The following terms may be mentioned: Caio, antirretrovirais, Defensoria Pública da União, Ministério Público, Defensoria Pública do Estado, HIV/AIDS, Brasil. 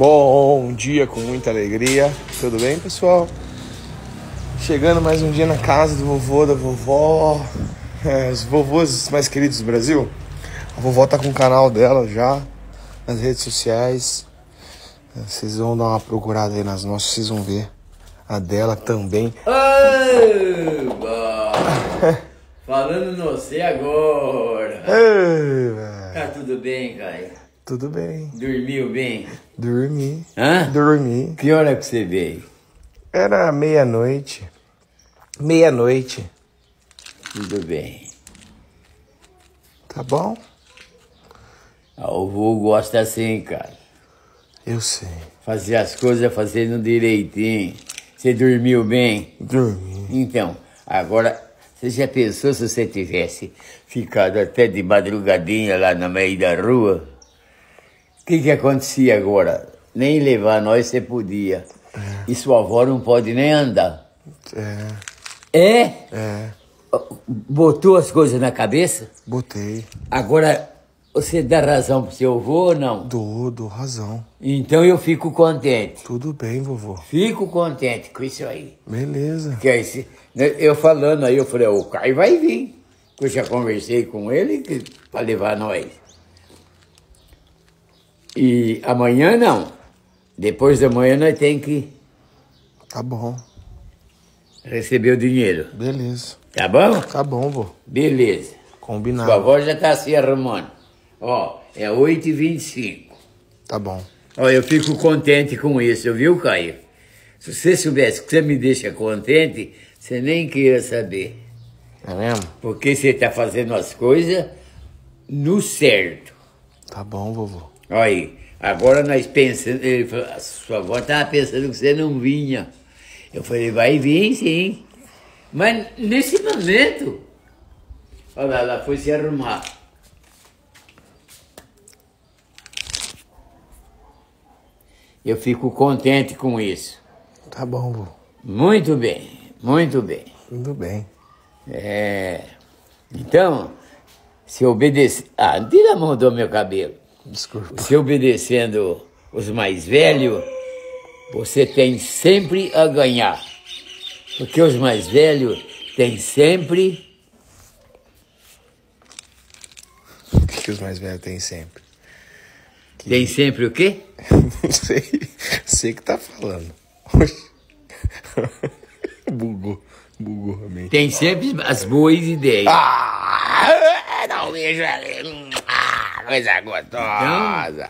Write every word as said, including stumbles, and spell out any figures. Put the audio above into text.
Bom dia com muita alegria. Tudo bem, pessoal? Chegando mais um dia na casa do vovô, da vovó. É, os vovôs mais queridos do Brasil. A vovó tá com o canal dela já nas redes sociais. Vocês vão dar uma procurada aí nas nossas, vocês vão ver a dela também. Oba! Falando no você agora. Oba! Tá tudo bem, Caio? Tudo bem. Dormiu bem? Dormi. Hã? Dormi. Que hora que você veio? Era meia-noite. Meia-noite. Tudo bem. Tá bom? Ah, o vô gosta assim, cara. Eu sei. Fazer as coisas fazendo direitinho. Você dormiu bem? Dormi. Então, agora, você já pensou se você tivesse ficado até de madrugadinha lá no meio da rua? O que que acontecia agora? Nem levar nós você podia. É. E sua avó não pode nem andar. É? É? É. Botou as coisas na cabeça? Botei. Agora, você dá razão pro seu avô ou não? Dou, dou razão. Então eu fico contente. Tudo bem, vovô. Fico contente com isso aí. Beleza. Que aí, se, eu falando aí, eu falei, o Caio vai vir. Eu já conversei com ele pra levar nós. E amanhã não. Depois da manhã nós temos que... Tá bom. Receber o dinheiro. Beleza. Tá bom? Tá bom, vô. Beleza. Combinado. Sua avó já tá se arrumando. Ó, é oito e vinte e cinco. Tá bom. Ó, eu fico contente com isso, viu, Caio? Se você soubesse que você me deixa contente, você nem queira saber. É mesmo? Porque você tá fazendo as coisas no certo. Tá bom, vovô. Olha aí, agora nós pensamos, ele falou, a sua avó estava pensando que você não vinha. Eu falei, vai vir sim. Mas nesse momento, olha lá, ela foi se arrumar. Eu fico contente com isso. Tá bom, vô. Muito bem, muito bem. Tudo bem. É, então, se obedecer... Ah, tira a mão do meu cabelo. Desculpa. Se obedecendo os mais velhos, você tem sempre a ganhar. Porque os mais velhos têm sempre... O que, que os mais velhos têm sempre? Que... Tem sempre o quê? Não sei. Sei que tá falando. Bugou. Bugou a mente. Tem sempre as boas ideias. Ah! Não vejo ali... Coisa gostosa.